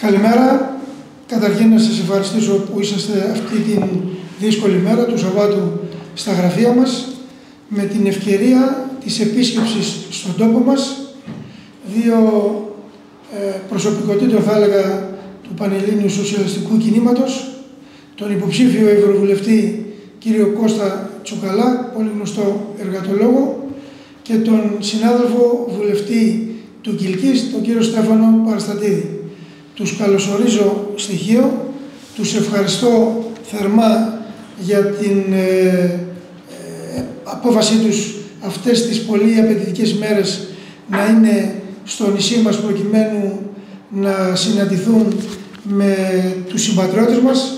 Καλημέρα. Καταρχήν να σας ευχαριστήσω που είσαστε αυτή την δύσκολη μέρα του Σαββάτου στα γραφεία μας με την ευκαιρία της επίσκεψης στον τόπο μας δύο προσωπικότητων, θα έλεγα, του Πανελλήνιου Σοσιαλιστικού Κινήματος, τον υποψήφιο Ευρωβουλευτή κύριο Κώστα Τσουκαλά, πολύ γνωστό εργατολόγο, και τον συνάδελφο βουλευτή του Κιλκής, τον κύριο Στέφανο Παραστατίδη. Τους καλωσορίζω στοιχείο, τους ευχαριστώ θερμά για την απόφασή τους αυτές τις πολύ απαιτητικές μέρες να είναι στο νησί μας προκειμένου να συναντηθούν με τους συμπατριώτες μας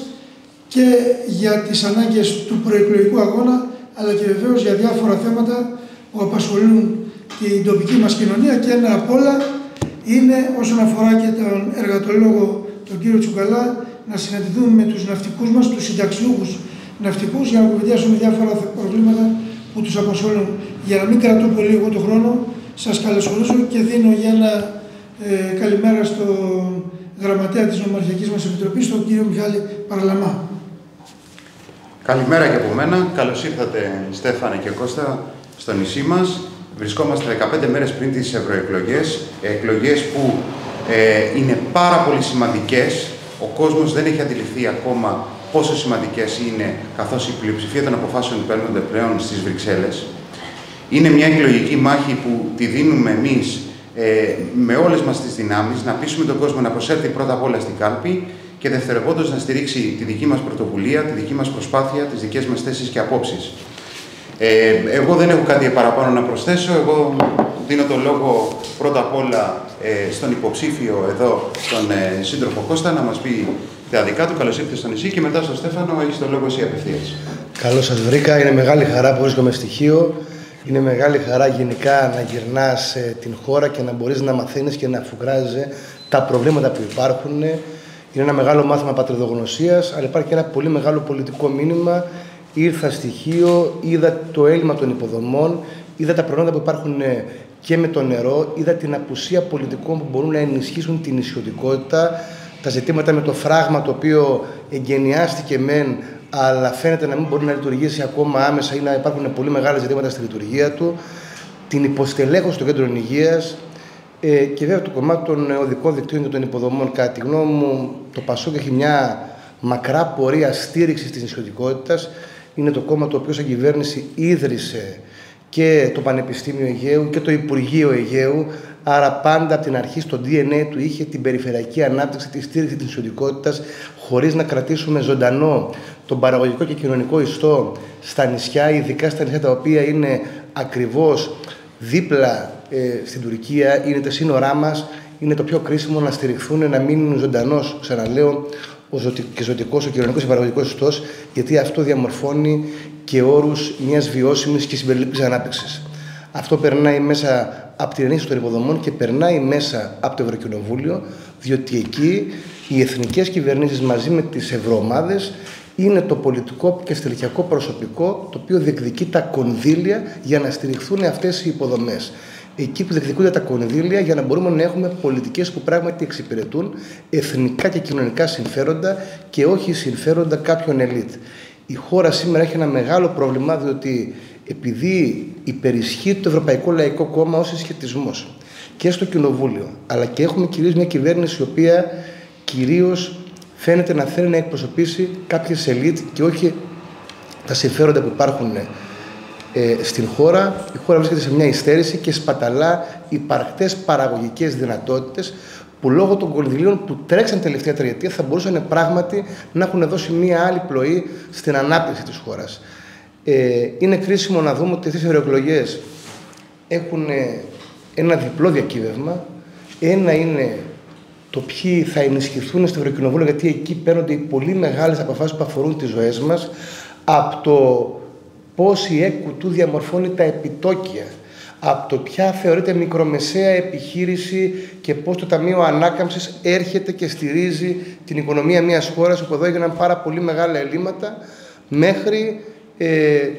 και για τις ανάγκες του προεκλογικού αγώνα, αλλά και βεβαίως για διάφορα θέματα που απασχολούν την τοπική μας κοινωνία, και ένα απ' όλα είναι, όσον αφορά και τον εργατολόγο τον κύριο Τσουκαλά, να συναντηθούμε με τους ναυτικούς μας, τους συνταξιούχους ναυτικούς, για να κουβεντιάσουμε διάφορα προβλήματα που τους απασχολούν. Για να μην κρατώ πολύ εγώ τον χρόνο, σας καλωσορίζω και δίνω για ένα καλημέρα στον γραμματέα της Νομαρχιακής μας Επιτροπής, τον κύριο Μιχάλη Παραλαμά. Καλημέρα και από μένα. Καλώς ήρθατε, Στέφανε και Κώστα, στο νησί μας. Βρισκόμαστε 15 μέρες πριν τις ευρωεκλογές, εκλογές που είναι πάρα πολύ σημαντικές. Ο κόσμος δεν έχει αντιληφθεί ακόμα πόσο σημαντικές είναι, καθώς η πλειοψηφία των αποφάσεων παίρνονται πλέον στις Βρυξέλλες. Είναι μια εκλογική μάχη που τη δίνουμε εμείς με όλες μας τις δυνάμεις, να πείσουμε τον κόσμο να προσέλθει πρώτα απ' όλα στην κάλπη και δευτερευόντως να στηρίξει τη δική μας πρωτοβουλία, τη δική μας προσπάθεια, τις δικές μας θέσεις και απόψεις. Εγώ δεν έχω κάτι παραπάνω να προσθέσω. Εγώ δίνω τον λόγο πρώτα απ' όλα στον υποψήφιο εδώ, τον σύντροφο Κώστα, να μας πει τα δικά του. Καλώς ήρθατε στο νησί, και μετά στον Στέφανο, έχεις τον λόγο εσύ απευθείας. Καλώς σας βρήκα. Είναι μεγάλη χαρά που βρίσκομαι στοιχείο. Είναι μεγάλη χαρά γενικά να γυρνάς την χώρα και να μπορείς να μαθαίνεις και να φουγκράζεις τα προβλήματα που υπάρχουν. Είναι ένα μεγάλο μάθημα πατριδογνωσίας, αλλά υπάρχει και ένα πολύ μεγάλο πολιτικό μήνυμα. Ήρθα στοιχείο, είδα το έλλειμμα των υποδομών, είδα τα προβλήματα που υπάρχουν και με το νερό, είδα την απουσία πολιτικών που μπορούν να ενισχύσουν την ισιωτικότητα, τα ζητήματα με το φράγμα το οποίο εγκαινιάστηκε μεν, αλλά φαίνεται να μην μπορεί να λειτουργήσει ακόμα άμεσα ή να υπάρχουν πολύ μεγάλα ζητήματα στη λειτουργία του, την υποστελέχωση των κέντρων υγείας και βέβαια το κομμάτι των οδικών δικτύων και των υποδομών. Κατά τη γνώμη μου, το ΠΑΣΟΚ έχει μια μακρά πορεία στήριξης της ισιωτικότητας. Είναι το κόμμα το οποίο σαν κυβέρνηση ίδρυσε και το Πανεπιστήμιο Αιγαίου και το Υπουργείο Αιγαίου. Άρα πάντα από την αρχή στο DNA του είχε την περιφερειακή ανάπτυξη, τη στήριξη της ισιωτικότητας, χωρίς να κρατήσουμε ζωντανό τον παραγωγικό και κοινωνικό ιστό στα νησιά, ειδικά στα νησιά τα οποία είναι ακριβώς δίπλα στην Τουρκία, είναι τα σύνορά μας, είναι το πιο κρίσιμο να στηριχθούν, να μείνουν ζωντανός, ξαναλέω, και ζωτικός, ο κοινωνικός και παραγωγικός ιστός, γιατί αυτό διαμορφώνει και όρους μιας βιώσιμης και συμπεριληπτικής ανάπτυξης. Αυτό περνάει μέσα από την ενίσχυση των υποδομών και περνάει μέσα από το Ευρωκοινοβούλιο, διότι εκεί οι εθνικές κυβερνήσεις μαζί με τις ευρωομάδες είναι το πολιτικό και στελεχειακό προσωπικό το οποίο διεκδικεί τα κονδύλια για να στηριχθούν αυτές οι υποδομές. Εκεί που διεκδικούνται τα κονδύλια για να μπορούμε να έχουμε πολιτικές που πράγματι εξυπηρετούν εθνικά και κοινωνικά συμφέροντα και όχι συμφέροντα κάποιων ελίτ. Η χώρα σήμερα έχει ένα μεγάλο πρόβλημα, διότι επειδή υπερισχύει το Ευρωπαϊκό Λαϊκό Κόμμα ως συσχετισμός και στο Κοινοβούλιο, αλλά και έχουμε κυρίως μια κυβέρνηση η οποία κυρίως φαίνεται να θέλει να εκπροσωπήσει κάποιες ελίτ και όχι τα συμφέροντα που υπάρχουν στην χώρα, η χώρα βρίσκεται σε μια υστέρηση και σπαταλά υπαρκτές παραγωγικές δυνατότητες που λόγω των κονδυλίων που τρέξαν τελευταία τριετία θα μπορούσαν πράγματι να έχουν δώσει μια άλλη πλοή στην ανάπτυξη της χώρας. Είναι κρίσιμο να δούμε ότι αυτές οι ευρωεκλογές έχουν ένα διπλό διακύβευμα. Ένα είναι το ποιοι θα ενισχυθούν στο Ευρωκοινοβούλιο, γιατί εκεί παίρνονται οι πολύ μεγάλες αποφάσεις που αφορούν τις ζωές μας, από το πώς η ΕΚΟΥΤΟΥ διαμορφώνει τα επιτόκια, από το ποια θεωρείται μικρομεσαία επιχείρηση και πώς το Ταμείο Ανάκαμψης έρχεται και στηρίζει την οικονομία μιας χώρας, όπου εδώ έγιναν πάρα πολύ μεγάλα ελλείμματα, μέχρι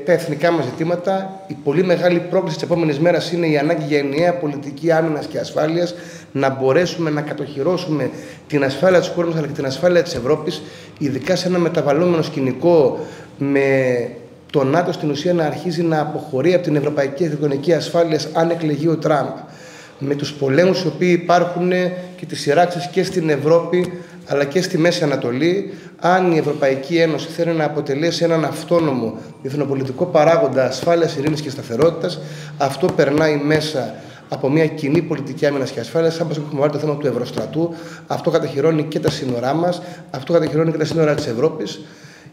τα εθνικά μας ζητήματα. Η πολύ μεγάλη πρόκληση της επόμενης μέρας είναι η ανάγκη για ενιαία πολιτική άμυνας και ασφάλειας, να μπορέσουμε να κατοχυρώσουμε την ασφάλεια της χώρας μας αλλά και την ασφάλεια της Ευρώπης, ειδικά σε ένα μεταβαλλόμενο σκηνικό με το ΝΑΤΟ στην ουσία να αρχίζει να αποχωρεί από την Ευρωπαϊκή Εθνική Ασφάλεια αν εκλεγεί ο Τραμπ. Με τους πολέμους οι οποίοι υπάρχουν και τις σειράξεις και στην Ευρώπη αλλά και στη Μέση Ανατολή, αν η Ευρωπαϊκή Ένωση θέλει να αποτελέσει έναν αυτόνομο διεθνοπολιτικό παράγοντα ασφάλειας, ειρήνης και σταθερότητας, αυτό περνάει μέσα από μια κοινή πολιτική άμυνας και ασφάλειας. Όπως έχουμε βάλει το θέμα του Ευρωστρατού, αυτό καταχειρώνει και τα σύνορά μας, αυτό καταχειρώνει και τα σύνορα της Ευρώπης.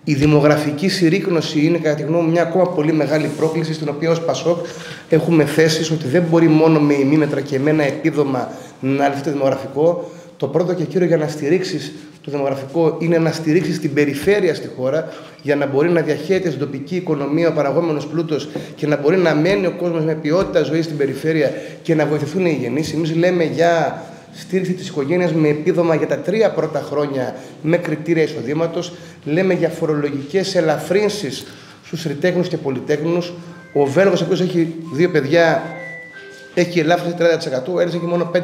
Η δημογραφική συρρίκνωση είναι, κατά τη γνώμη μου, μια ακόμα πολύ μεγάλη πρόκληση, στην οποία ως ΠΑΣΟΚ έχουμε θέσεις ότι δεν μπορεί μόνο με ημίμετρα και με ένα επίδομα να λυθεί το δημογραφικό. Το πρώτο και κύριο για να στηρίξεις το δημογραφικό είναι να στηρίξεις την περιφέρεια στη χώρα, για να μπορεί να διαχέεται στην τοπική οικονομία ο παραγόμενος πλούτος και να μπορεί να μένει ο κόσμος με ποιότητα ζωής στην περιφέρεια και να βοηθηθούν οι γεννήσεις. Εμείς λέμε για στήριξη της οικογένειας με επίδομα για τα 3 πρώτα χρόνια με κριτήρια εισοδήματος. Λέμε για φορολογικές ελαφρύνσεις στους ρητέχνους και πολυτέχνους. Ο Βέλγος, ο οποίος έχει 2 παιδιά, έχει ελάφρυνση 30%, ο Έλληνας έχει μόνο 5%.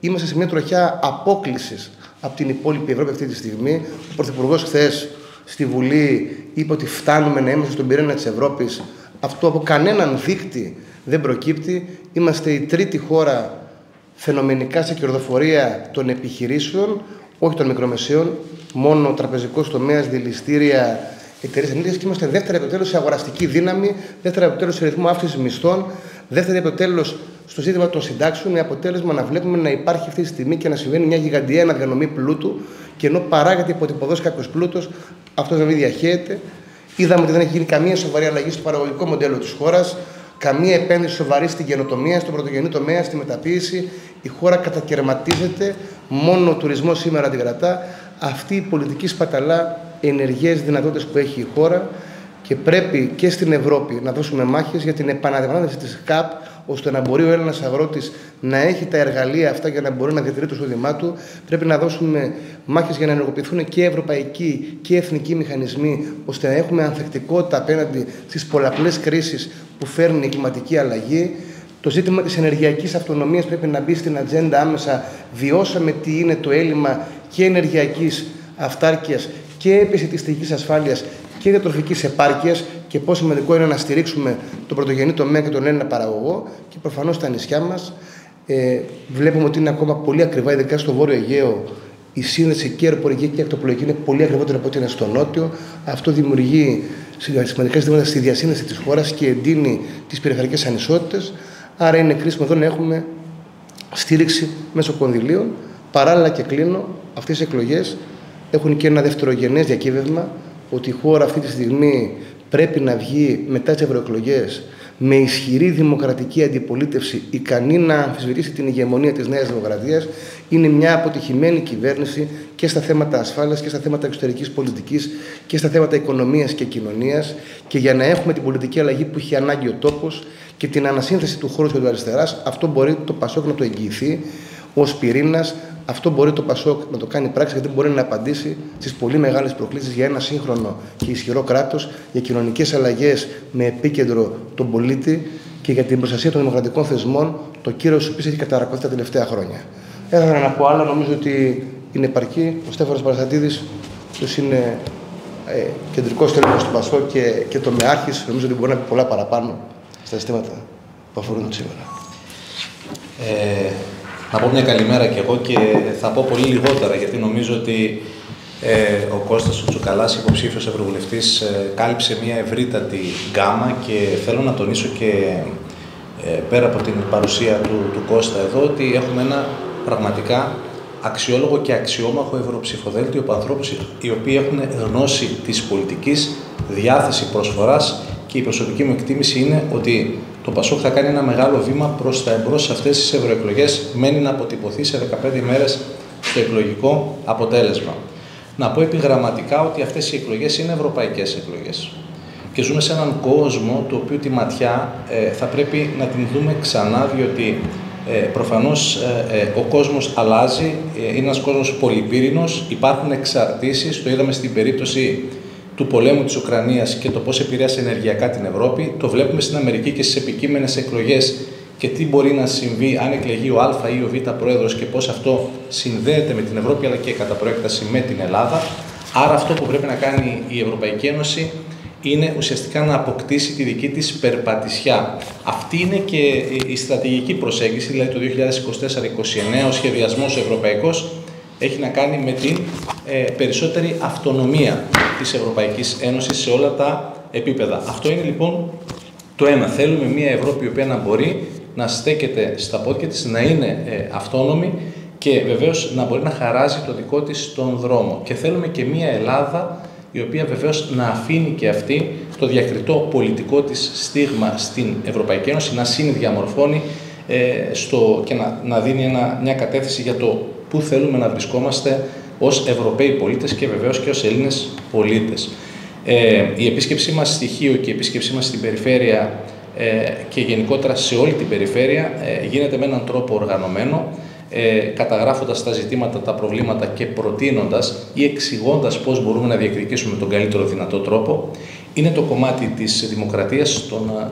Είμαστε σε μια τροχιά απόκλησης από την υπόλοιπη Ευρώπη αυτή τη στιγμή. Ο Πρωθυπουργός χθες στη Βουλή είπε ότι φτάνουμε να είμαστε στον πυρήνα της Ευρώπης. Αυτό από κανέναν δείκτη δεν προκύπτει. Είμαστε η 3η χώρα φαινομενικά σε κερδοφορία των επιχειρήσεων, όχι των μικρομεσαίων, μόνο τραπεζικός τομέας, δηληστήρια, εταιρείες ενέργειας, και είμαστε δεύτερα επιτέλους σε αγοραστική δύναμη, δεύτερα επιτέλους σε ρυθμό αύξησης μισθών, δεύτερα επιτέλους στο ζήτημα των συντάξεων, με αποτέλεσμα να βλέπουμε να υπάρχει αυτή τη στιγμή και να συμβαίνει μια γιγαντιαία αναδιανομή πλούτου, και ενώ παράγεται υπό την ποδόση κάποιος πλούτος, αυτός να μην διαχέεται. Είδαμε ότι δεν έχει γίνει καμία σοβαρή αλλαγή στο παραγωγικό μοντέλο της χώρας. Καμία επένδυση σοβαρή στην καινοτομία, στον πρωτογενή τομέα, στη μεταποίηση. Η χώρα κατακαιρματίζεται. Μόνο ο τουρισμός σήμερα την κρατά. Αυτή η πολιτική σπαταλά ενεργές δυνατότητες που έχει η χώρα, και πρέπει και στην Ευρώπη να δώσουμε μάχες για την επαναδιαπραγμάτευση της ΚΑΠ, ώστε να μπορεί ο Έλληνας αγρότης να έχει τα εργαλεία αυτά για να μπορεί να διατηρεί το εισόδημά του. Πρέπει να δώσουμε μάχες για να ενεργοποιηθούν και ευρωπαϊκοί και εθνικοί μηχανισμοί, ώστε να έχουμε ανθεκτικότητα απέναντι στις πολλαπλές κρίσεις που φέρνει η κλιματική αλλαγή. Το ζήτημα της ενεργειακής αυτονομίας πρέπει να μπει στην ατζέντα άμεσα. Βιώσαμε τι είναι το έλλειμμα και ενεργειακής αυτάρκειας και επισητιστικής ασφάλειας και διατροφικής επάρκειας, και πόσο σημαντικό είναι να στηρίξουμε τον πρωτογενή τομέα και τον Έλληνα παραγωγό. Και προφανώς στα νησιά μας βλέπουμε ότι είναι ακόμα πολύ ακριβά, ειδικά στο Βόρειο Αιγαίο, η σύνδεση και αεροπορική και ακτοπλοϊκή είναι πολύ ακριβότερη από ό,τι είναι στο Νότιο. Αυτό δημιουργεί σημαντικά ζητήματα στη διασύνδεση της χώρας και εντείνει τις περιφερειακές ανισότητες. Άρα είναι κρίσιμο εδώ να έχουμε στήριξη μέσω κονδυλίων. Παράλληλα, και κλείνω, αυτές οι εκλογές έχουν και ένα δευτερογενές διακύβευμα, ότι η χώρα αυτή τη στιγμή πρέπει να βγει μετά τις ευρωεκλογές με ισχυρή δημοκρατική αντιπολίτευση, ικανή να αμφισβητήσει την ηγεμονία της Νέας Δημοκρατίας. Είναι μια αποτυχημένη κυβέρνηση και στα θέματα ασφάλειας και στα θέματα εξωτερικής πολιτικής και στα θέματα οικονομίας και κοινωνίας. Και για να έχουμε την πολιτική αλλαγή που έχει ανάγκη ο τόπος και την ανασύνθεση του χώρου και του αριστεράς, αυτό μπορεί το ΠΑΣΟΚ να το εγγυηθεί ως πυρήνας. Αυτό μπορεί το ΠΑΣΟΚ να το κάνει πράξη, γιατί μπορεί να απαντήσει στις πολύ μεγάλες προκλήσεις για ένα σύγχρονο και ισχυρό κράτος, για κοινωνικές αλλαγές με επίκεντρο τον πολίτη και για την προστασία των δημοκρατικών θεσμών, το κύρος του οποίου έχει καταρακωθεί τα τελευταία χρόνια. Ήθελα να πω άλλα, νομίζω ότι είναι επαρκή. Ο Στέφανος Παραστατίδης, που είναι κεντρικός τέλεχος του ΠΑΣΟΚ και το μεάρχης, νομίζω ότι μπορεί να πει πολλά παραπάνω στα ζητήματα που αφορούν σήμερα. Να πω μια καλημέρα κι εγώ, και θα πω πολύ λιγότερα, γιατί νομίζω ότι ο Κώστας Τσουκαλάς, υποψήφιος Ευρωβουλευτής, κάλυψε μια ευρύτατη γκάμα, και θέλω να τονίσω και πέρα από την παρουσία του Κώστα εδώ, ότι έχουμε ένα πραγματικά αξιόλογο και αξιόμαχο ευρωψηφοδέλτιο από ανθρώπους οι οποίοι έχουν γνώση της πολιτικής, διάθεση προσφοράς, και η προσωπική μου εκτίμηση είναι ότι το ΠΑΣΟΚ θα κάνει ένα μεγάλο βήμα προς τα εμπρός σε αυτές τις ευρωεκλογές. Μένει να αποτυπωθεί σε 15 ημέρες το εκλογικό αποτέλεσμα. Να πω επιγραμματικά ότι αυτές οι εκλογές είναι ευρωπαϊκές εκλογές. Και ζούμε σε έναν κόσμο, το οποίο τη ματιά θα πρέπει να την δούμε ξανά, διότι προφανώς ο κόσμος αλλάζει, είναι ένας κόσμος πολυπύρηνος, υπάρχουν εξαρτήσεις, το είδαμε στην περίπτωση του πολέμου της Ουκρανίας και το πώς επηρέασε ενεργειακά την Ευρώπη, το βλέπουμε στην Αμερική και στις επικείμενες εκλογές και τι μπορεί να συμβεί αν εκλεγεί ο Α ή ο Β πρόεδρος και πώς αυτό συνδέεται με την Ευρώπη αλλά και κατά προέκταση με την Ελλάδα. Άρα αυτό που πρέπει να κάνει η Ευρωπαϊκή Ένωση είναι ουσιαστικά να αποκτήσει τη δική της περπατησιά. Αυτή είναι και η στρατηγική προσέγγιση, δηλαδή το 2024-2029 ο σχεδιασμός ευρωπαϊκός έχει να κάνει με την περισσότερη αυτονομία της Ευρωπαϊκής Ένωσης σε όλα τα επίπεδα. Αυτό είναι λοιπόν το ένα. Θέλουμε μια Ευρώπη η οποία να μπορεί να στέκεται στα πόδια της, να είναι αυτόνομη και βεβαίως να μπορεί να χαράζει το δικό της τον δρόμο. Και θέλουμε και μια Ελλάδα η οποία βεβαίως να αφήνει και αυτή το διακριτό πολιτικό της στίγμα στην Ευρωπαϊκή Ένωση, να συνδιαμορφώνει και να δίνει μια κατεύθυνση για το πού θέλουμε να βρισκόμαστε ως Ευρωπαίοι πολίτες και βεβαίως και ως Έλληνες πολίτες. Η επίσκεψή μας στη Χίο και η επίσκεψή μας στην περιφέρεια και γενικότερα σε όλη την περιφέρεια γίνεται με έναν τρόπο οργανωμένο, καταγράφοντας τα ζητήματα, τα προβλήματα και προτείνοντας ή εξηγώντας πώς μπορούμε να διεκδικήσουμε με τον καλύτερο δυνατό τρόπο. Είναι το κομμάτι της δημοκρατίας,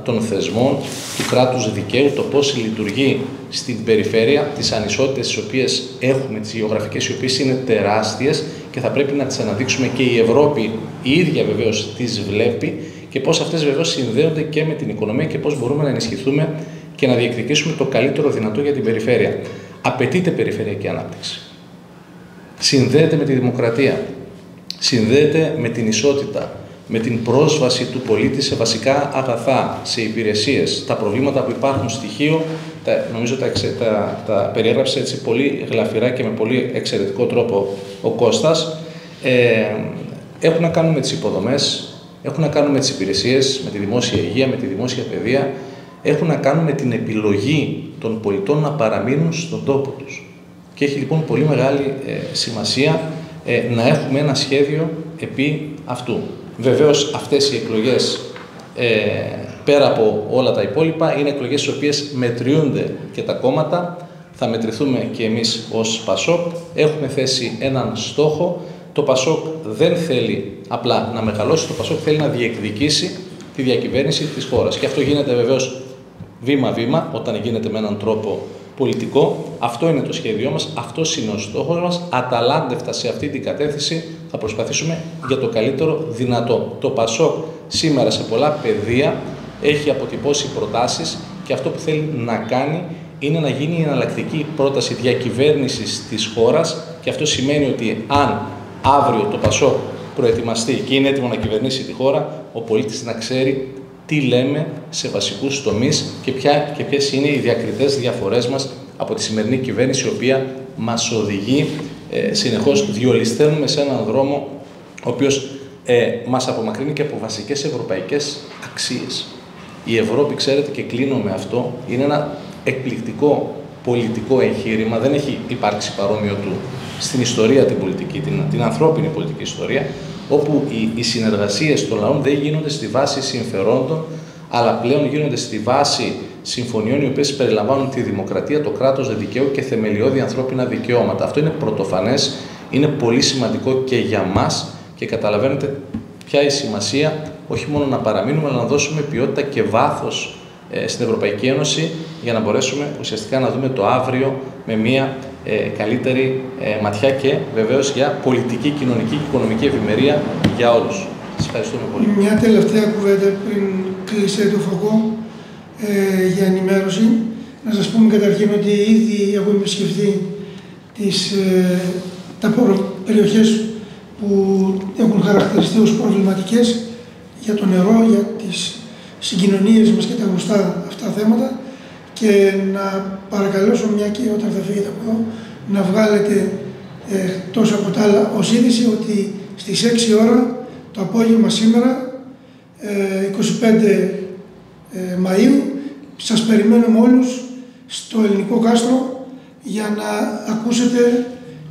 των θεσμών, του κράτους δικαίου, το πώς λειτουργεί στην περιφέρεια, τις ανισότητες τις οποίες έχουμε, τις γεωγραφικές οι οποίες είναι τεράστιες και θα πρέπει να τις αναδείξουμε και η Ευρώπη η ίδια βεβαίως τις βλέπει και πώς αυτές βεβαίως συνδέονται και με την οικονομία και πώς μπορούμε να ενισχυθούμε και να διεκδικήσουμε το καλύτερο δυνατό για την περιφέρεια. Απαιτείται περιφερειακή ανάπτυξη. Συνδέεται με τη δημοκρατία, συνδέεται με την ισότητα, με την πρόσβαση του πολίτη σε βασικά αγαθά, σε υπηρεσίες. Τα προβλήματα που υπάρχουν στη Χίο, νομίζω τα περιέγραψε έτσι πολύ γλαφυρά και με πολύ εξαιρετικό τρόπο ο Κώστας, έχουν να κάνουν με τις υποδομές, έχουν να κάνουν με τις υπηρεσίες, με τη δημόσια υγεία, με τη δημόσια παιδεία, έχουν να κάνουν με την επιλογή των πολιτών να παραμείνουν στον τόπο τους. Και έχει λοιπόν πολύ μεγάλη σημασία να έχουμε ένα σχέδιο επί αυτού. Βεβαίως αυτές οι εκλογές, πέρα από όλα τα υπόλοιπα, είναι εκλογές στις οποίες μετριούνται και τα κόμματα. Θα μετρηθούμε και εμείς ως ΠΑΣΟΚ. Έχουμε θέσει έναν στόχο. Το ΠΑΣΟΚ δεν θέλει απλά να μεγαλώσει, το ΠΑΣΟΚ θέλει να διεκδικήσει τη διακυβέρνηση της χώρας. Και αυτό γίνεται βεβαίως βήμα-βήμα, όταν γίνεται με έναν τρόπο πολιτικό. Αυτό είναι το σχέδιό μας, αυτός είναι ο στόχος μας. Αταλάντευτα σε αυτή την κατεύθυνση θα προσπαθήσουμε για το καλύτερο δυνατό. Το ΠΑΣΟΚ σήμερα σε πολλά πεδία έχει αποτυπώσει προτάσεις και αυτό που θέλει να κάνει είναι να γίνει η εναλλακτική πρόταση διακυβέρνησης της χώρας και αυτό σημαίνει ότι αν αύριο το ΠΑΣΟΚ προετοιμαστεί και είναι έτοιμο να κυβερνήσει τη χώρα, ο πολίτης να ξέρει τι λέμε σε βασικούς τομείς και ποιες είναι οι διακριτές διαφορές μας από τη σημερινή κυβέρνηση, η οποία μας οδηγεί συνεχώς, διολυσθένουμε σε έναν δρόμο ο οποίος μας απομακρύνει και από βασικές ευρωπαϊκές αξίες. Η Ευρώπη, ξέρετε, και κλείνω με αυτό, είναι ένα εκπληκτικό πολιτικό εγχείρημα, δεν έχει υπάρξει παρόμοιο του στην ιστορία την πολιτική, την ανθρώπινη πολιτική ιστορία, όπου οι συνεργασίες των λαών δεν γίνονται στη βάση συμφερόντων, αλλά πλέον γίνονται στη βάση συμφωνιών οι οποίες περιλαμβάνουν τη δημοκρατία, το κράτος δικαίου και θεμελιώδη ανθρώπινα δικαιώματα. Αυτό είναι πρωτοφανές, είναι πολύ σημαντικό και για μας και καταλαβαίνετε ποια η σημασία όχι μόνο να παραμείνουμε, αλλά να δώσουμε ποιότητα και βάθος στην Ευρωπαϊκή Ένωση για να μπορέσουμε ουσιαστικά να δούμε το αύριο με μια καλύτερη ματιά και βεβαίως για πολιτική, κοινωνική και οικονομική ευημερία για όλους. Σας ευχαριστούμε πολύ. Μια τελευταία κουβέντα πριν κλείσει το φακό για ενημέρωση. Να σας πούμε καταρχήν ότι ήδη έχουμε επισκεφτεί τα περιοχές που έχουν χαρακτηριστεί ως προβληματικές για το νερό, για τις συγκοινωνίες μας και τα γνωστά αυτά θέματα και να παρακαλώσω, μια και όταν θα φύγετε από εδώ, να βγάλετε τόσο από τα άλλα ως είδηση ότι στις 6 ώρα το απόγευμα σήμερα, 25 Μαΐου, σας περιμένουμε όλους στο Ελληνικό Κάστρο για να ακούσετε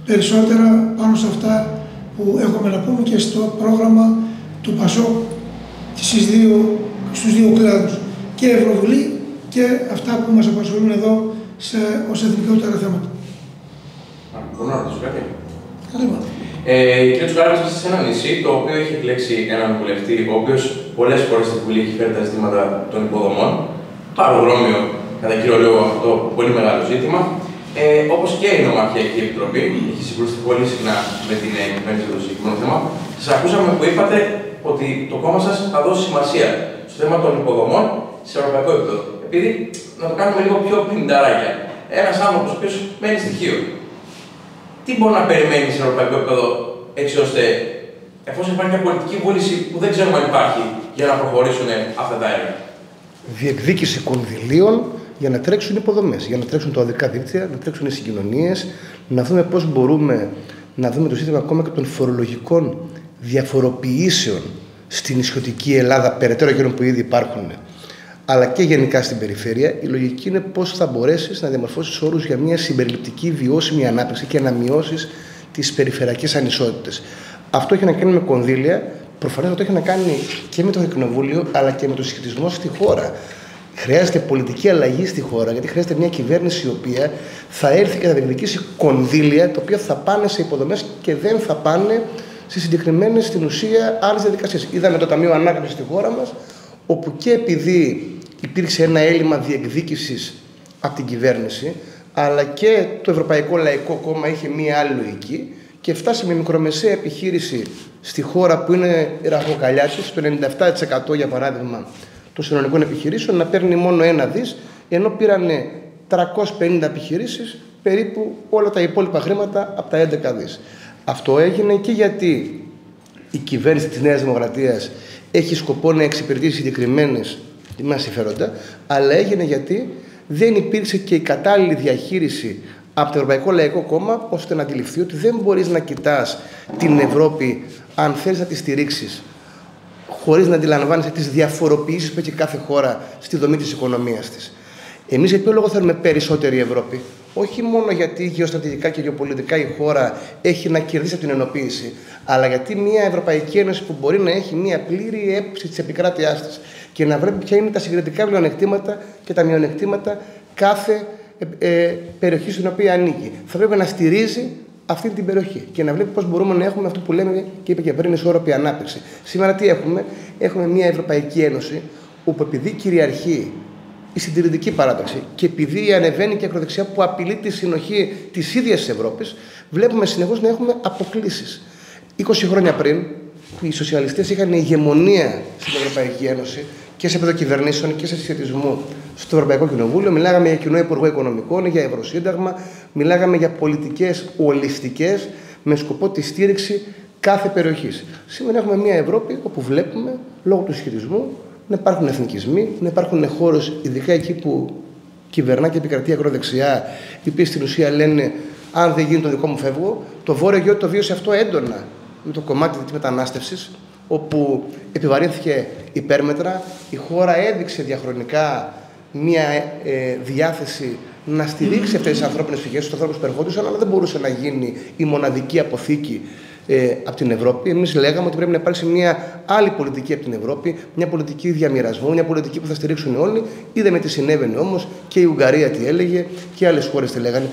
περισσότερα πάνω σε αυτά που έχουμε να πούμε και στο πρόγραμμα του ΠΑΣΟΚ στους δύο κλάδους, και Ευρωβουλή και αυτά που μας απασχολούν εδώ ως εθνικότερα θέματα. Μπορώ να ρωτήσω κάτι? Κύριε Τσουκάλα, είμαστε σε ένα νησί το οποίο έχει εκλέξει έναν βουλευτή, ο οποίος πολλές φορές στη Βουλή έχει φέρει τα ζητήματα των υποδομών. Παροδρόμιο, κατά κύριο λόγο, αυτό πολύ μεγάλο ζήτημα. Όπως και η Νομοθετική Επιτροπή, έχει συγκρούσει πολύ συχνά με την κυβέρνηση για το συγκεκριμένο θέμα. Σας ακούσαμε που είπατε ότι το κόμμα σας θα δώσει σημασία στο θέμα των υποδομών σε ευρωπαϊκό επίπεδο. Επειδή να το κάνουμε λίγο πιο πινταράκια. Ένας άνθρωπος ο οποίος μένει στοιχείο. Τι μπορεί να περιμένει σε ευρωπαϊκό επίπεδο, έτσι ώστε εφόσον υπάρχει μια πολιτική βούληση που δεν ξέρουμε αν υπάρχει, για να προχωρήσουν αυτά τα έργα? Διεκδίκηση κονδυλίων για να τρέξουν υποδομές, για να τρέξουν τα οδικά δίκτυα, να τρέξουν οι συγκοινωνίες, να δούμε πώς μπορούμε να δούμε το ζήτημα ακόμα και των φορολογικών διαφοροποιήσεων στην ισιωτική Ελλάδα, περαιτέρω εκείνων που ήδη υπάρχουν, αλλά και γενικά στην περιφέρεια. Η λογική είναι πώς θα μπορέσεις να διαμορφώσεις όρους για μια συμπεριληπτική βιώσιμη ανάπτυξη και να μειώσεις τις περιφερειακές ανισότητες. Αυτό έχει να κάνει με κονδύλια, προφανώς αυτό έχει να κάνει και με το Ευρωκοινοβούλιο, αλλά και με το συσχετισμό στη χώρα. Χρειάζεται πολιτική αλλαγή στη χώρα, γιατί χρειάζεται μια κυβέρνηση η οποία θα έρθει και θα διεκδικήσει κονδύλια τα οποία θα πάνε σε υποδομές και δεν θα πάνε σε συγκεκριμένες στην ουσία άλλες διαδικασίες. Είδαμε το Ταμείο Ανάκαμψης στη χώρα μας, όπου και επειδή υπήρξε ένα έλλειμμα διεκδίκησης από την κυβέρνηση, αλλά και το Ευρωπαϊκό Λαϊκό Κόμμα είχε μία άλλη λογική και φτάσει με μικρομεσαία επιχείρηση στη χώρα που είναι η ραχοκοκαλιά της, το 97% για παράδειγμα των συνολικών επιχειρήσεων, να παίρνει μόνο 1 δις, ενώ πήρανε 350 επιχειρήσεις περίπου όλα τα υπόλοιπα χρήματα από τα 11 δις. Αυτό έγινε και γιατί η κυβέρνηση της Νέας Δημοκρατίας έχει σκοπό να εξυπηρετήσει συγκεκριμένες μας συμφέροντα, αλλά έγινε γιατί δεν υπήρξε και η κατάλληλη διαχείριση από το Ευρωπαϊκό Λαϊκό Κόμμα, ώστε να αντιληφθεί ότι δεν μπορείς να κοιτάς την Ευρώπη αν θέλεις να τη στηρίξεις, χωρίς να αντιλαμβάνεσαι τις διαφοροποιήσεις που έχει κάθε χώρα στη δομή της οικονομίας της. Εμείς για ποιο λόγο θέλουμε περισσότερη Ευρώπη? Όχι μόνο γιατί γεωστρατηγικά και γεωπολιτικά η χώρα έχει να κερδίσει από την ενοποίηση, αλλά γιατί μια Ευρωπαϊκή Ένωση που μπορεί να έχει μια πλήρη έποψη της επικράτειάς της και να βρέπει ποια είναι τα συγκριτικά πλεονεκτήματα και τα μειονεκτήματα κάθε περιοχή στην οποία ανήκει. Θα πρέπει να στηρίζει αυτή την περιοχή και να βλέπει πώς μπορούμε να έχουμε αυτό που λέμε και είπε και πριν, ισόρροπη ανάπτυξη. Σήμερα τι έχουμε? Έχουμε μια Ευρωπαϊκή Ένωση όπου επειδή κυριαρχεί η συντηρητική παράδοξη και επειδή ανεβαίνει και η ακροδεξιά που απειλεί τη συνοχή της ίδιας της Ευρώπης, βλέπουμε συνεχώς να έχουμε αποκλίσεις. 20 χρόνια πριν, που οι σοσιαλιστές είχαν ηγεμονία στην Ευρωπαϊκή Ένωση και σε επίπεδο κυβερνήσεων και σε συσχετισμό στο Ευρωπαϊκό Κοινοβούλιο, μιλάγαμε για κοινό Υπουργό Οικονομικών, για Ευρωσύνταγμα, μιλάγαμε για πολιτικές ολιστικές με σκοπό τη στήριξη κάθε περιοχής. Σήμερα έχουμε μια Ευρώπη όπου βλέπουμε λόγω του συσχετισμού να υπάρχουν εθνικισμοί, να υπάρχουν χώρες, ειδικά εκεί που κυβερνά και επικρατεί ακροδεξιά, οι οποίοι στην ουσία λένε: αν δεν γίνει το δικό μου, φεύγω. Το Βόρειο Αιγαίο το βίωσε αυτό έντονα με το κομμάτι της μετανάστευσης, όπου επιβαρύνθηκε υπέρμετρα. Η χώρα έδειξε διαχρονικά μια διάθεση να στηρίξει αυτές τις ανθρώπινες φυγές, τους ανθρώπους που ερχόντουσαν, αλλά δεν μπορούσε να γίνει η μοναδική αποθήκη από την Ευρώπη. Εμείς λέγαμε ότι πρέπει να υπάρξει μια άλλη πολιτική από την Ευρώπη, μια πολιτική διαμοιρασμού, μια πολιτική που θα στηρίξουν όλοι. Είδαμε τι συνέβαινε όμως, και η Ουγγαρία τι έλεγε και άλλες χώρες τι λέγανε.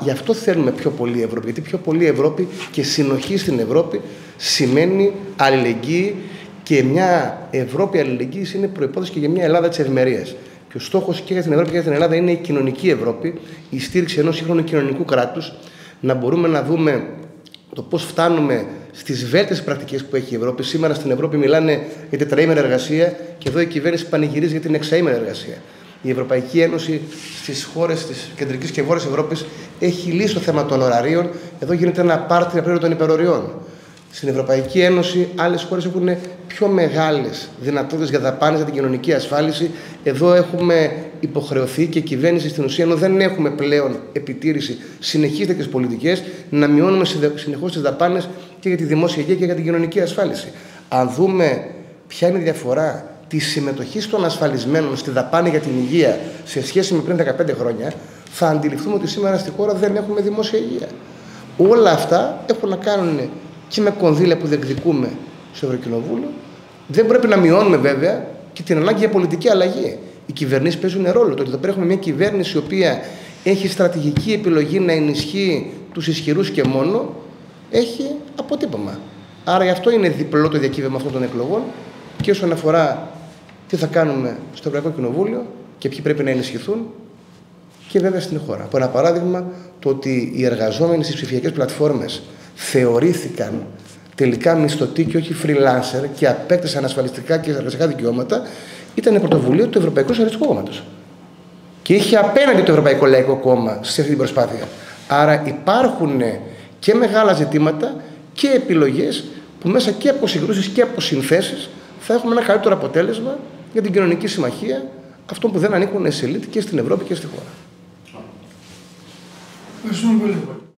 Γι' αυτό θέλουμε πιο πολύ Ευρώπη. Γιατί πιο πολύ Ευρώπη και συνοχή στην Ευρώπη σημαίνει αλληλεγγύη, και μια Ευρώπη αλληλεγγύης είναι προϋπόθεση και για μια Ελλάδα της ευημερίας. Και ο στόχος και για την Ευρώπη και για την Ελλάδα είναι η κοινωνική Ευρώπη, η στήριξη ενός σύγχρονου κοινωνικού κράτους, να μπορούμε να δούμε το πώς φτάνουμε στις βέλτιστες πρακτικές που έχει η Ευρώπη. Σήμερα στην Ευρώπη μιλάνε για τετραήμερη εργασία και εδώ η κυβέρνηση πανηγυρίζει για την εξαήμερη εργασία. Η Ευρωπαϊκή Ένωση στις χώρες της κεντρικής και βόρειας Ευρώπης έχει λύσει το θέμα των ωραρίων. Εδώ γίνεται ένα πάρτι απέριον των υπεροριών. Στην Ευρωπαϊκή Ένωση άλλες χώρες έχουν πιο μεγάλες δυνατότητες για δαπάνες για την κοινωνική ασφάλιση. Εδώ έχουμε υποχρεωθεί και η κυβέρνηση στην ουσία, ενώ δεν έχουμε πλέον επιτήρηση, συνεχίζεται και στις πολιτικές να μειώνουμε συνεχώς τις δαπάνες και για τη δημόσια υγεία και για την κοινωνική ασφάλιση. Αν δούμε ποια είναι η διαφορά τη συμμετοχή των ασφαλισμένων στη δαπάνη για την υγεία σε σχέση με πριν 15 χρόνια, θα αντιληφθούμε ότι σήμερα στη χώρα δεν έχουμε δημόσια υγεία. Όλα αυτά έχουν να κάνουν και με κονδύλια που διεκδικούμε στο Ευρωκοινοβούλιο. Δεν πρέπει να μειώνουμε βέβαια και την ανάγκη για πολιτική αλλαγή. Οι κυβερνήσεις παίζουν ρόλο. Το ότι θα πρέπει μια κυβέρνηση η οποία έχει στρατηγική επιλογή να ενισχύει τους ισχυρούς και μόνο, έχει αποτύπωμα. Άρα γι' αυτό είναι διπλό το διακύβευμα αυτών των εκλογών και όσον αφορά τι θα κάνουμε στο Ευρωπαϊκό Κοινοβούλιο και ποιοι πρέπει να ενισχυθούν και βέβαια στην χώρα. Από ένα παράδειγμα, το ότι οι εργαζόμενοι στις ψηφιακές πλατφόρμες θεωρήθηκαν τελικά μισθωτοί και όχι freelancer και απέκτησαν ασφαλιστικά και εργασιακά δικαιώματα ήταν πρωτοβουλία του Ευρωπαϊκού Σοσιαλιστικού Κόμματος. Και είχε απέναντι το Ευρωπαϊκό Λαϊκό Κόμμα σε αυτή την προσπάθεια. Άρα υπάρχουν και μεγάλα ζητήματα και επιλογές που μέσα και από συγκρούσεις και από συνθέσεις θα έχουμε ένα καλύτερο αποτέλεσμα για την κοινωνική συμμαχία αυτών που δεν ανήκουν σε ελίτ και στην Ευρώπη και στη χώρα. Ευχαριστούμε πολύ.